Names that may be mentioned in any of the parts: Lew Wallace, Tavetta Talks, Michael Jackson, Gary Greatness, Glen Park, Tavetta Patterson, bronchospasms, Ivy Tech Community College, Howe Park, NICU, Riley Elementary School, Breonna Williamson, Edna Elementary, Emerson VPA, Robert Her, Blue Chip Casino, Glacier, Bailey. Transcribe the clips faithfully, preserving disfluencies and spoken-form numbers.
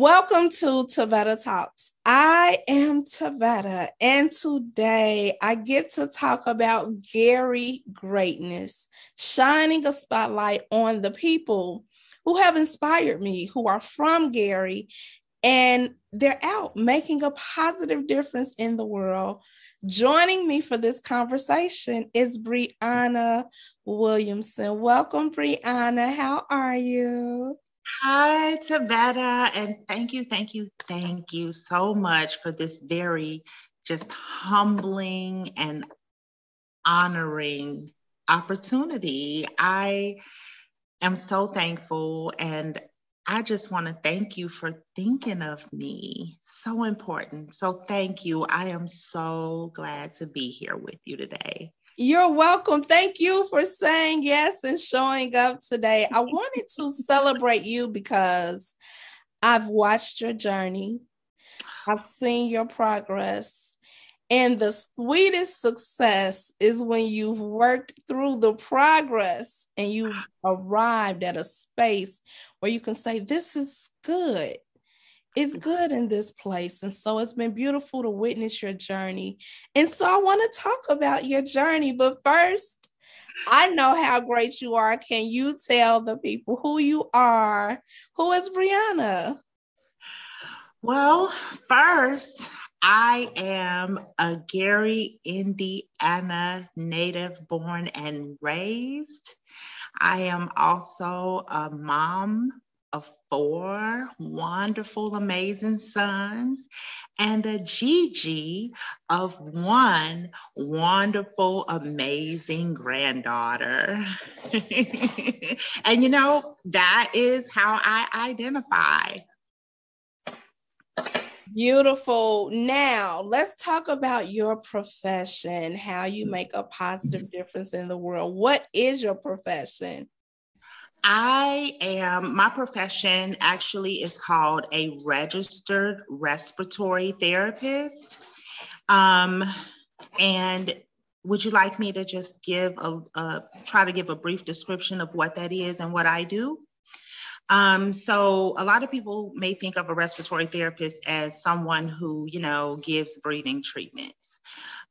Welcome to Tavetta Talks. I am Tavetta, and today I get to talk about Gary Greatness, shining a spotlight on the people who have inspired me, who are from Gary, and they're out making a positive difference in the world. Joining me for this conversation is Breonna Williamson. Welcome, Breonna. How are you? Hi, Tavetta, and thank you, thank you, thank you so much for this very just humbling and honoring opportunity. I am so thankful, and I just want to thank you for thinking of me. So important. So thank you. I am so glad to be here with you today. You're welcome. Thank you for saying yes and showing up today. I wanted to celebrate you because I've watched your journey. I've seen your progress. And the sweetest success is when you've worked through the progress and you've arrived at a space where you can say, this is good. It's good in this place. And so it's been beautiful to witness your journey. And so I want to talk about your journey. But first, I know how great you are. Can you tell the people who you are? Who is Breonna? Well, first, I am a Gary, Indiana native, born and raised. I am also a mom of four wonderful, amazing sons, and a Gigi of one wonderful, amazing granddaughter. And you know, that is how I identify. Beautiful. Now, let's talk about your profession, how you make a positive difference in the world. What is your profession? I am, my profession actually is called a registered respiratory therapist. Um, and would you like me to just give a, a, try to give a brief description of what that is and what I do? Um, so a lot of people may think of a respiratory therapist as someone who, you know, gives breathing treatments.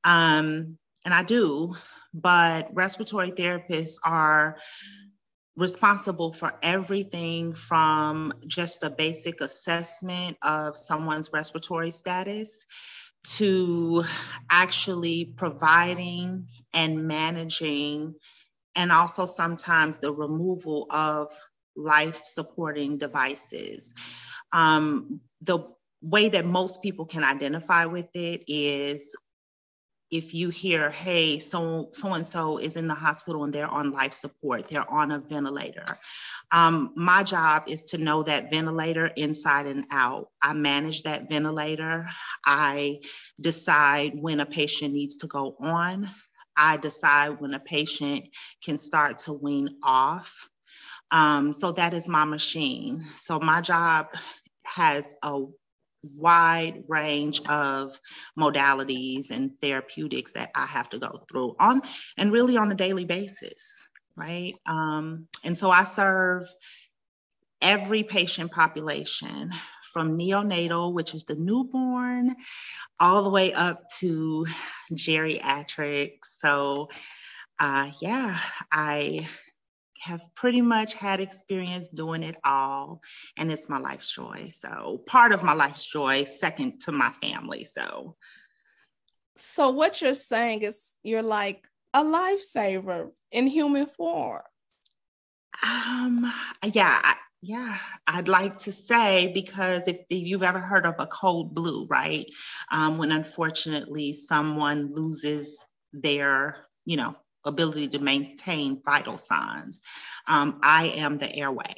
Um, and I do, but respiratory therapists are responsible for everything from just a basic assessment of someone's respiratory status to actually providing and managing, and also sometimes the removal of life-supporting devices. Um, the way that most people can identify with it is if you hear, hey, so, so-and-so is in the hospital and they're on life support, they're on a ventilator. Um, my job is to know that ventilator inside and out. I manage that ventilator. I decide when a patient needs to go on. I decide when a patient can start to wean off. Um, so that is my machine. So my job has a wide range of modalities and therapeutics that I have to go through on and really on a daily basis, right? Um, and so I serve every patient population from neonatal, which is the newborn, all the way up to geriatrics. So uh, yeah, I have pretty much had experience doing it all, and it's my life's joy. So part of my life's joy, second to my family. So, so what you're saying is you're like a lifesaver in human form. Um, yeah, I, yeah, I'd like to say, because if, if you've ever heard of a code blue, right? Um, when unfortunately someone loses their, you know, ability to maintain vital signs. Um, I am the airway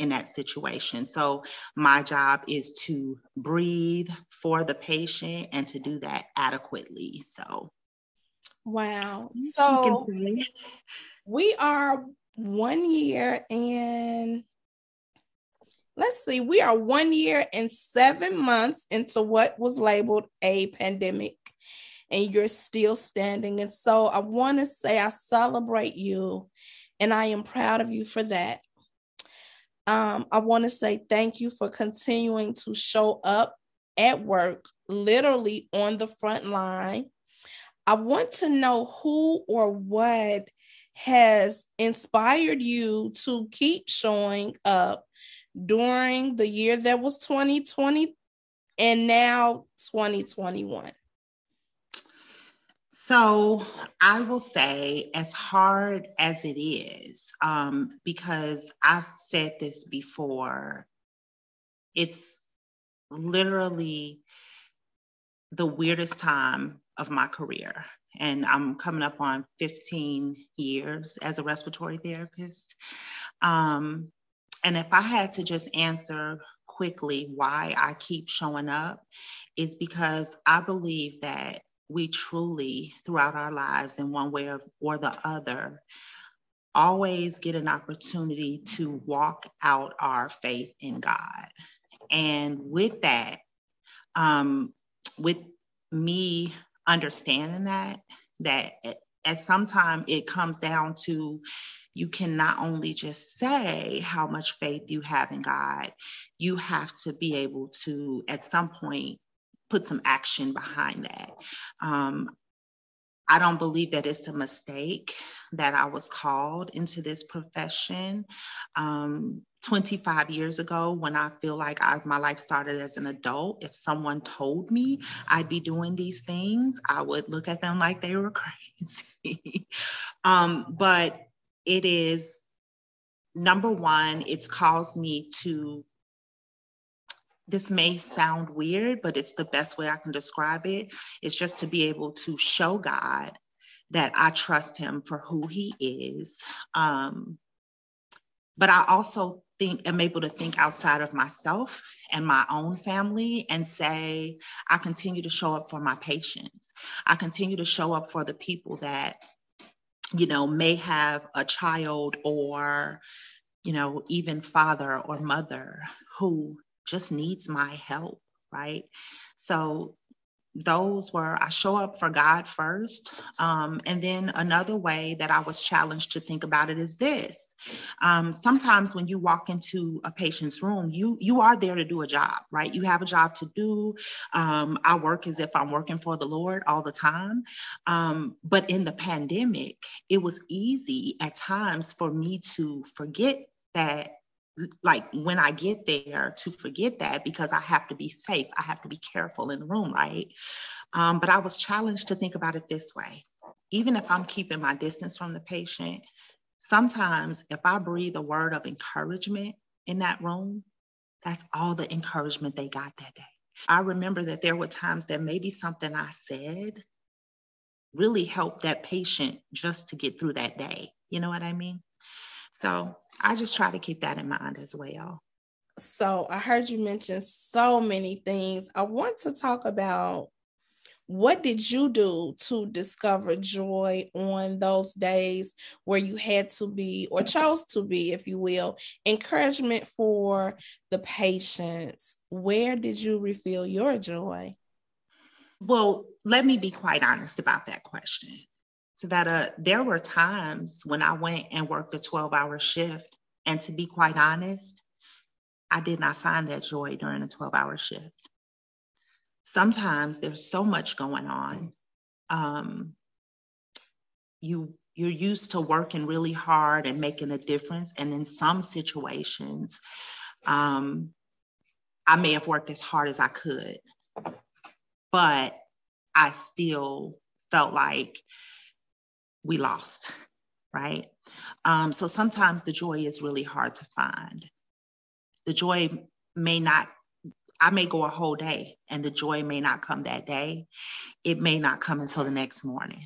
in that situation. So my job is to breathe for the patient and to do that adequately. So. Wow. So we are one year and let's see, we are one year and seven months into what was labeled a pandemic. And you're still standing. And so I want to say I celebrate you and I am proud of you for that. Um, I want to say thank you for continuing to show up at work, literally on the front line. I want to know who or what has inspired you to keep showing up during the year that was twenty twenty and now twenty twenty-one. So I will say, as hard as it is, um, because I've said this before, it's literally the weirdest time of my career. And I'm coming up on fifteen years as a respiratory therapist. Um, and if I had to just answer quickly why I keep showing up, is because I believe that we truly, throughout our lives in one way or the other, always get an opportunity to walk out our faith in God. And with that, um, with me understanding that, that at some time it comes down to, you can not only just say how much faith you have in God, you have to be able to, at some point, put some action behind that. Um, I don't believe that it's a mistake that I was called into this profession um, twenty-five years ago, when I feel like I, my life started as an adult. If someone told me I'd be doing these things, I would look at them like they were crazy. um, but it is, number one, it's caused me to, this may sound weird, but it's the best way I can describe it. It's just to be able to show God that I trust him for who he is. Um, but I also think I'm able to think outside of myself and my own family and say, I continue to show up for my patients. I continue to show up for the people that, you know, may have a child or, you know, even father or mother who just needs my help, right? So those were, I show up for God first. Um, and then another way that I was challenged to think about it is this. Um, sometimes when you walk into a patient's room, you you are there to do a job, right? You have a job to do. Um, I work as if I'm working for the Lord all the time. Um, but in the pandemic, it was easy at times for me to forget that, like when I get there, to forget that, because I have to be safe. I have to be careful in the room, right? Um, but I was challenged to think about it this way. Even if I'm keeping my distance from the patient, sometimes if I breathe a word of encouragement in that room, that's all the encouragement they got that day. I remember that there were times that maybe something I said really helped that patient just to get through that day. You know what I mean? So I just try to keep that in mind as well. So I heard you mention so many things. I want to talk about, what did you do to discover joy on those days where you had to be, or chose to be, if you will, encouragement for the patients? Where did you reveal your joy? Well, let me be quite honest about that question. So that uh, there were times when I went and worked a twelve hour shift. And to be quite honest, I did not find that joy during a twelve hour shift. Sometimes there's so much going on. Um, you, you're used to working really hard and making a difference. And in some situations, um, I may have worked as hard as I could, but I still felt like we lost, right? Um, so sometimes the joy is really hard to find. The joy may not, I may go a whole day and the joy may not come that day. It may not come until the next morning.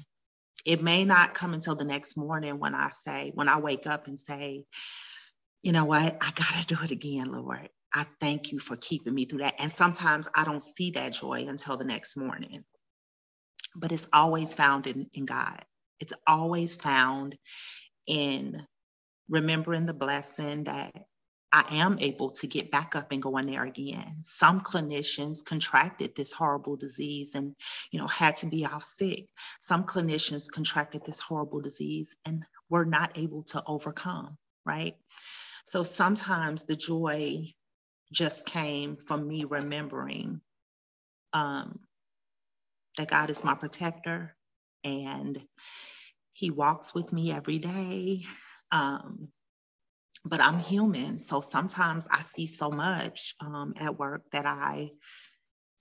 It may not come until the next morning when I say, when I wake up and say, you know what, I gotta do it again, Lord. I thank you for keeping me through that. And sometimes I don't see that joy until the next morning, but it's always found in, in God. It's always found in remembering the blessing that I am able to get back up and go in there again. Some clinicians contracted this horrible disease and, you know, had to be off sick. Some clinicians contracted this horrible disease and were not able to overcome, right? So sometimes the joy just came from me remembering um, that God is my protector and he walks with me every day. Um, but I'm human. So sometimes I see so much um, at work that I,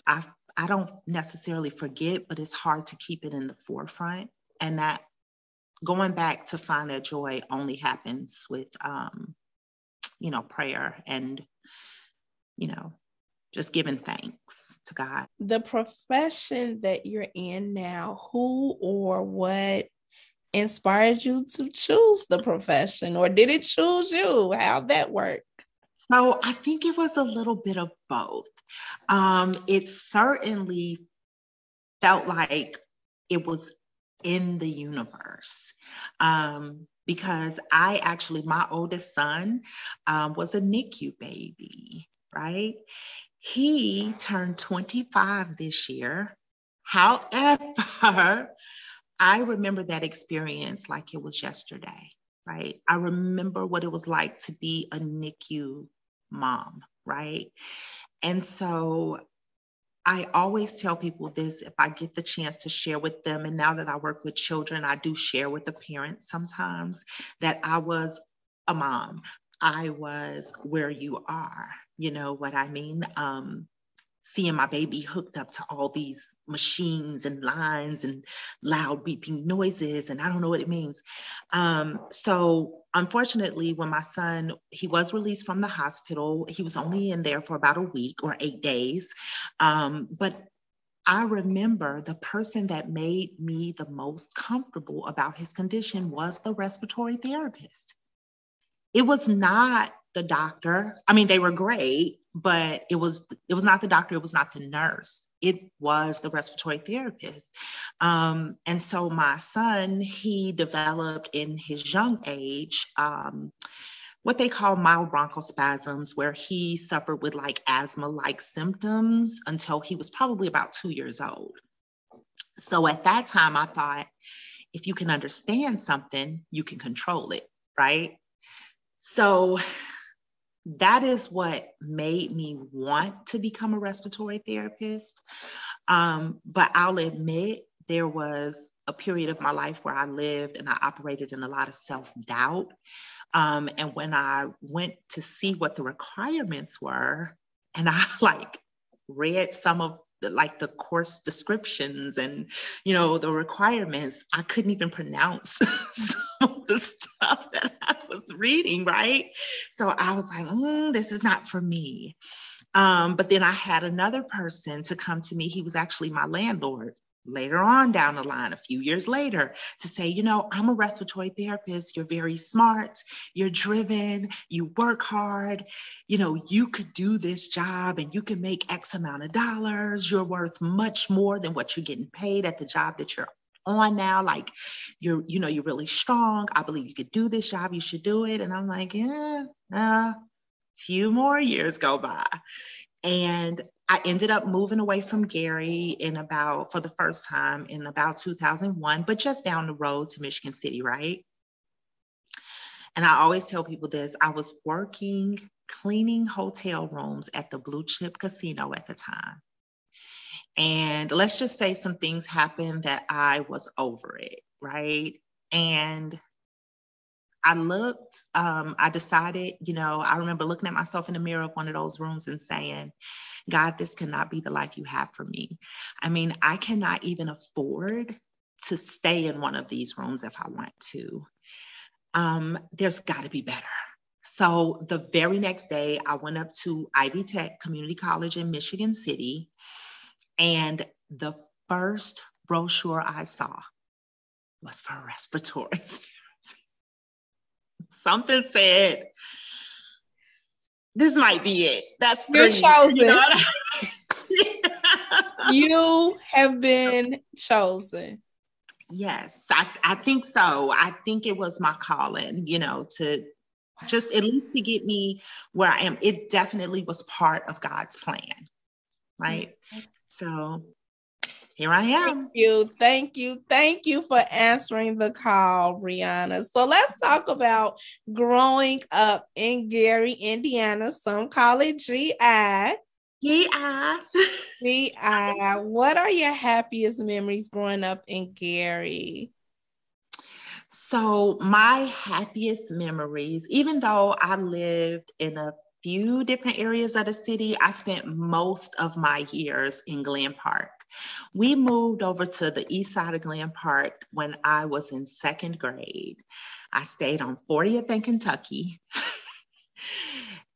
I, I don't necessarily forget, but it's hard to keep it in the forefront. And that going back to find that joy only happens with, um, you know, prayer and, you know, just giving thanks to God. The profession that you're in now, who or what inspired you to choose the profession, or did it choose you? How'd that work? So I think it was a little bit of both. Um, it certainly felt like it was in the universe, um, because I actually, my oldest son um, was a N I C U baby, right? He turned twenty-five this year. However, I remember that experience like it was yesterday, right? I remember what it was like to be a N I C U mom, right? And so I always tell people this, if I get the chance to share with them, and now that I work with children, I do share with the parents sometimes, that I was a mom. I was where you are, you know what I mean? Um, seeing my baby hooked up to all these machines and lines and loud beeping noises, and I don't know what it means. Um, so unfortunately, when my son, he was released from the hospital, he was only in there for about a week or eight days. Um, but I remember the person that made me the most comfortable about his condition was the respiratory therapist. It was not the doctor. I mean, they were great, but it was, it was not the doctor. It was not the nurse. It was the respiratory therapist. Um, and so my son, he developed in his young age, um, what they call mild bronchospasms, where he suffered with like asthma-like symptoms until he was probably about two years old. So at that time I thought, if you can understand something, you can control it, right? So that is what made me want to become a respiratory therapist. Um, but I'll admit there was a period of my life where I lived and I operated in a lot of self-doubt. Um, and when I went to see what the requirements were, and I like read some of the, like the course descriptions and, you know, the requirements, I couldn't even pronounce some of the stuff that I was reading, right? So I was like, mm, this is not for me. Um, but then I had another person to come to me. He was actually my landlord later on down the line, a few years later, to say, you know, I'm a respiratory therapist. You're very smart. You're driven. You work hard. You know, you could do this job and you can make X amount of dollars. You're worth much more than what you're getting paid at the job that you're on now. Like you're, you know, you're really strong. I believe you could do this job. You should do it. And I'm like, yeah, a uh, few more years go by. And I ended up moving away from Gary in about, for the first time in about two thousand one, but just down the road to Michigan City, right? And I always tell people this, I was working, cleaning hotel rooms at the Blue Chip Casino at the time. And let's just say some things happened that I was over it, right? And I looked, um, I decided, you know, I remember looking at myself in the mirror of one of those rooms and saying, God, this cannot be the life you have for me. I mean, I cannot even afford to stay in one of these rooms if I want to. Um, there's got to be better. So the very next day, I went up to Ivy Tech Community College in Michigan City. And the first brochure I saw was for respiratory therapy. Something said, this might be it. That's three. Chosen. You know what I mean? You have been chosen. Yes, I, I think so. I think it was my calling, you know, to just at least to get me where I am. It definitely was part of God's plan, right? Yes. So here I am. Thank you. Thank you. Thank you for answering the call, Breonna. So let's talk about growing up in Gary, Indiana. Some call it G I. G I. G I. What are your happiest memories growing up in Gary? So my happiest memories, even though I lived in a few different areas of the city, I spent most of my years in Glen Park. We moved over to the east side of Glen Park when I was in second grade. I stayed on fortieth and Kentucky.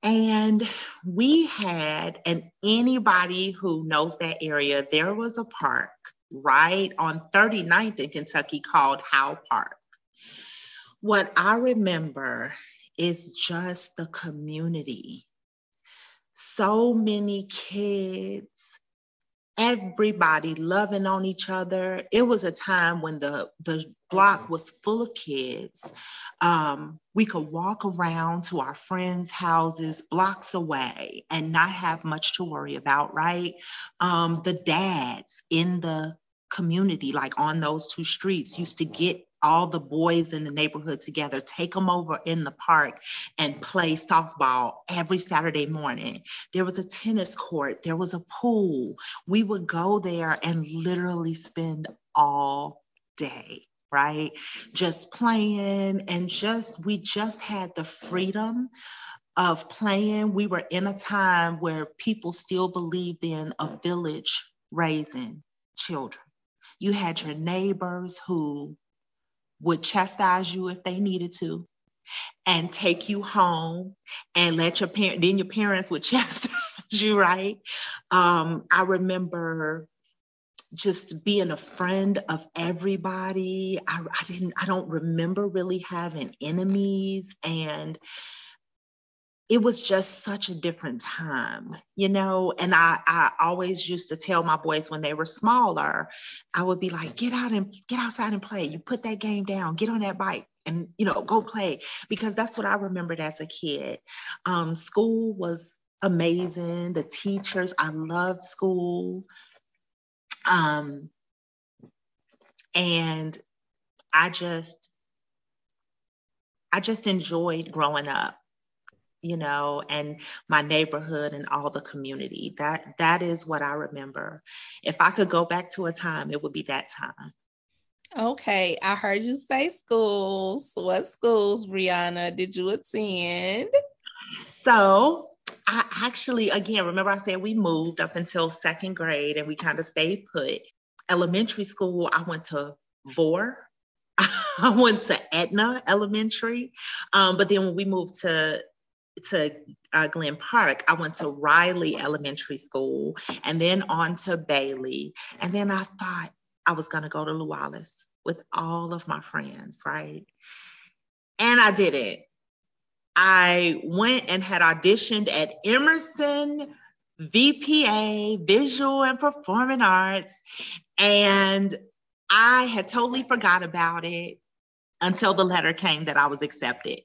And we had, and anybody who knows that area, there was a park right on thirty-ninth in Kentucky called Howe Park. What I remember is just the community. So many kids, everybody loving on each other. It was a time when the, the block was full of kids. Um, we could walk around to our friends' houses blocks away and not have much to worry about, right? Um, the dads in the community, like on those two streets, used to get all the boys in the neighborhood together, take them over in the park and play softball every Saturday morning. There was a tennis court. There was a pool. We would go there and literally spend all day, right? Just playing and just, we just had the freedom of playing. We were in a time where people still believed in a village raising children. You had your neighbors who would chastise you if they needed to and take you home and let your parents, then your parents would chastise you, right? Um, I remember just being a friend of everybody. I, I didn't, I don't remember really having enemies, and it was just such a different time, you know? And I, I always used to tell my boys when they were smaller, I would be like, get out and get outside and play. You put that game down, get on that bike and, you know, go play, because that's what I remembered as a kid. Um, school was amazing. The teachers, I loved school. Um, and I just, I just enjoyed growing up, you know, and my neighborhood and all the community. That, that is what I remember. If I could go back to a time, it would be that time. Okay. I heard you say schools. What schools, Breonna, did you attend? So I actually, again, remember I said we moved up until second grade and we kind of stayed put. Elementary school, I went to Vore. I went to Edna Elementary. Um, but then when we moved to to uh, Glen Park, I went to Riley Elementary School and then on to Bailey. And then I thought I was going to go to Lew Wallace with all of my friends, right? And I didn't. I went and had auditioned at Emerson V P A, Visual and Performing Arts. And I had totally forgot about it until the letter came that I was accepted.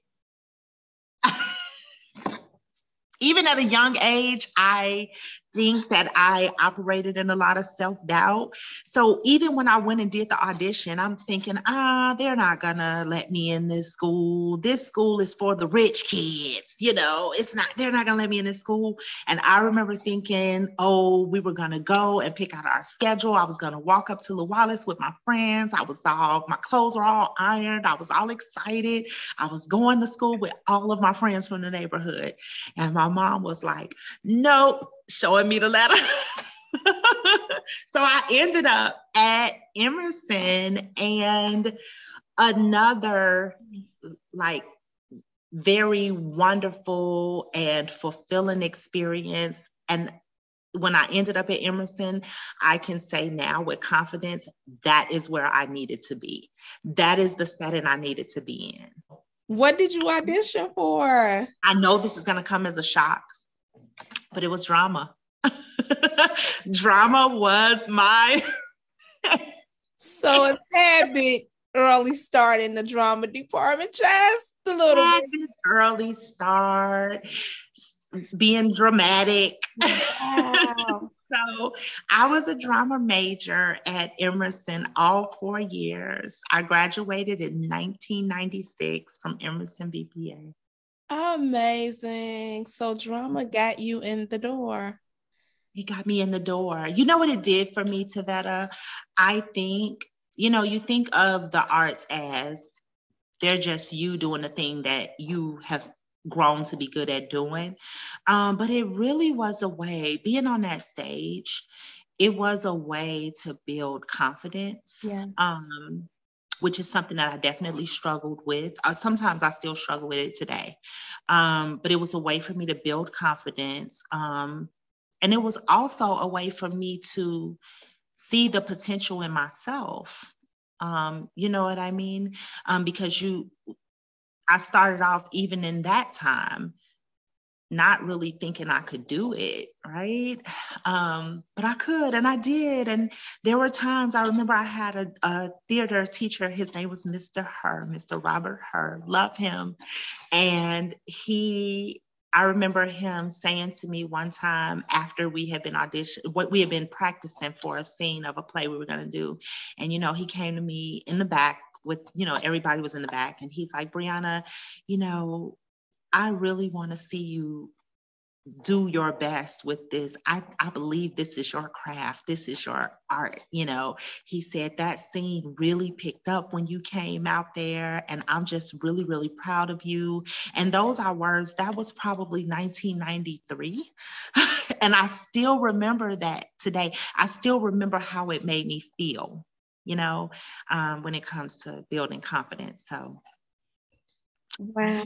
Even at a young age, I think that I operated in a lot of self-doubt. So even when I went and did the audition, I'm thinking, ah, they're not gonna let me in this school. This school is for the rich kids. You know, it's not, they're not gonna let me in this school. And I remember thinking, oh, we were gonna go and pick out our schedule. I was gonna walk up to Lew Wallace with my friends. I was all, my clothes were all ironed. I was all excited. I was going to school with all of my friends from the neighborhood. And my mom was like, nope, showing me the letter. So I ended up at Emerson, and another like very wonderful and fulfilling experience. And when I ended up at Emerson, I can say now with confidence, that is where I needed to be. That is the setting I needed to be in. What did you audition for? I know this is going to come as a shock, but it was drama. Drama was my... So a tad bit early start in the drama department, just a little tad bit. Early start, being dramatic. Wow. So I was a drama major at Emerson all four years. I graduated in nineteen ninety-six from Emerson V P A. Amazing. So drama got you in the door. It got me in the door. You know what it did for me, Tavetta? I think, you know, you think of the arts as they're just you doing the thing that you have grown to be good at doing. Um, but it really was a way, being on that stage, it was a way to build confidence. Yes. Um, which is something that I definitely struggled with. Uh, sometimes I still struggle with it today. Um, but it was a way for me to build confidence. Um, and it was also a way for me to see the potential in myself. Um, you know what I mean? Um, because you, I started off even in that time, not really thinking I could do it, right? Um, but I could, and I did. And there were times, I remember I had a, a theater teacher, his name was Mister Her, Mister Robert Her, love him. And he, I remember him saying to me one time after we had been auditioning, what we had been practicing for a scene of a play we were gonna do. And, you know, he came to me in the back with, you know, everybody was in the back. And he's like, Breonna, you know, I really want to see you do your best with this. I, I believe this is your craft. This is your art. You know, he said that scene really picked up when you came out there, and I'm just really, really proud of you. And those are words, that was probably nineteen ninety-three. And I still remember that today. I still remember how it made me feel, you know, um, when it comes to building confidence. So. Wow.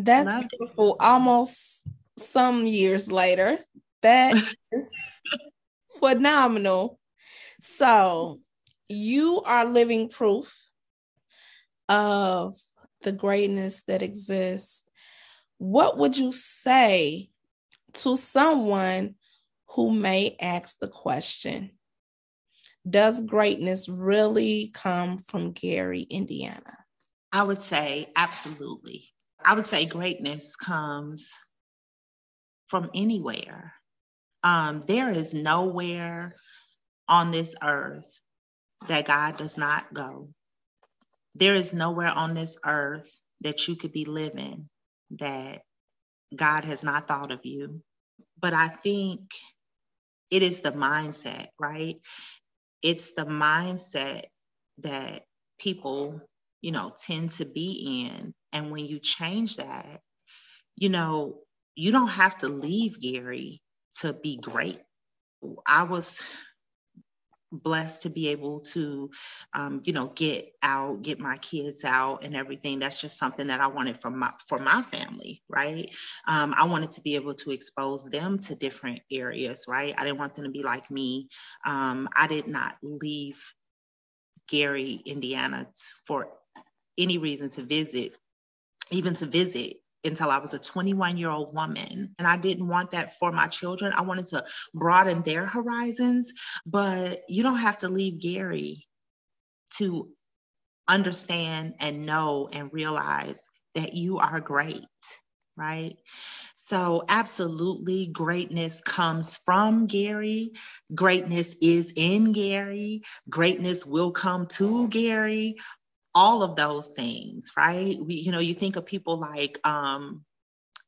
That's Love beautiful. It. Almost some years later. That is phenomenal. So you are living proof of the greatness that exists. What would you say to someone who may ask the question, does greatness really come from Gary, Indiana? I would say absolutely. I would say greatness comes from anywhere. Um, there is nowhere on this earth that God does not go. There is nowhere on this earth that you could be living that God has not thought of you. But I think it is the mindset, right? It's the mindset that people, you know, tend to be in. And when you change that, you know, you don't have to leave Gary to be great. I was blessed to be able to, um, you know, get out, get my kids out and everything. That's just something that I wanted from my, for my family, right? Um, I wanted to be able to expose them to different areas, right? I didn't want them to be like me. Um, I did not leave Gary, Indiana for any reason to visit, even to visit until I was a twenty-one-year-old woman. And I didn't want that for my children. I wanted to broaden their horizons, but you don't have to leave Gary to understand and know and realize that you are great, right? So absolutely, greatness comes from Gary. Greatness is in Gary. Greatness will come to Gary. All of those things, right? We, you know, you think of people like um,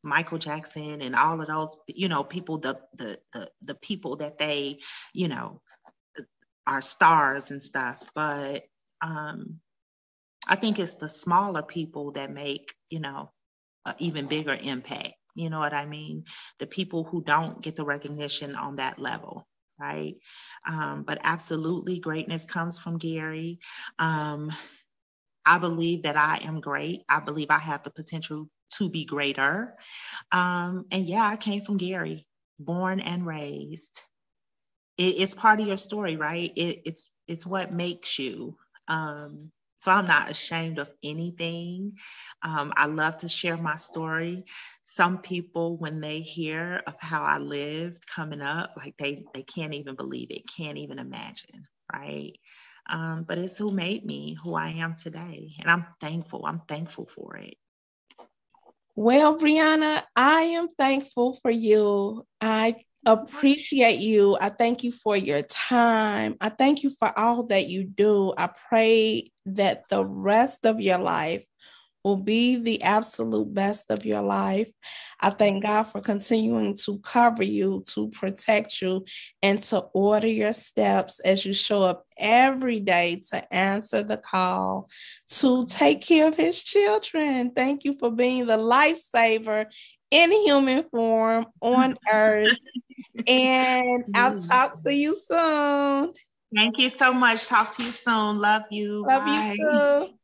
Michael Jackson and all of those, you know, people, the, the the the people that they, you know, are stars and stuff. But um, I think it's the smaller people that make, you know, an even bigger impact. You know what I mean? The people who don't get the recognition on that level. Right. Um, but absolutely, greatness comes from Gary. Um, I believe that I am great. I believe I have the potential to be greater. Um, and yeah, I came from Gary, born and raised. It, it's part of your story, right? It, it's it's what makes you. Um, so I'm not ashamed of anything. Um, I love to share my story. Some people, when they hear of how I lived coming up, like they they can't even believe it, can't even imagine, right? Um, but it's who made me who I am today. And I'm thankful. I'm thankful for it. Well, Breonna, I am thankful for you. I appreciate you. I thank you for your time. I thank you for all that you do. I pray that the rest of your life will be the absolute best of your life. I thank God for continuing to cover you, to protect you, and to order your steps as you show up every day to answer the call, to take care of His children. Thank you for being the lifesaver in human form on earth. And I'll talk to you soon. Thank you so much. Talk to you soon. Love you. Love Bye. You too.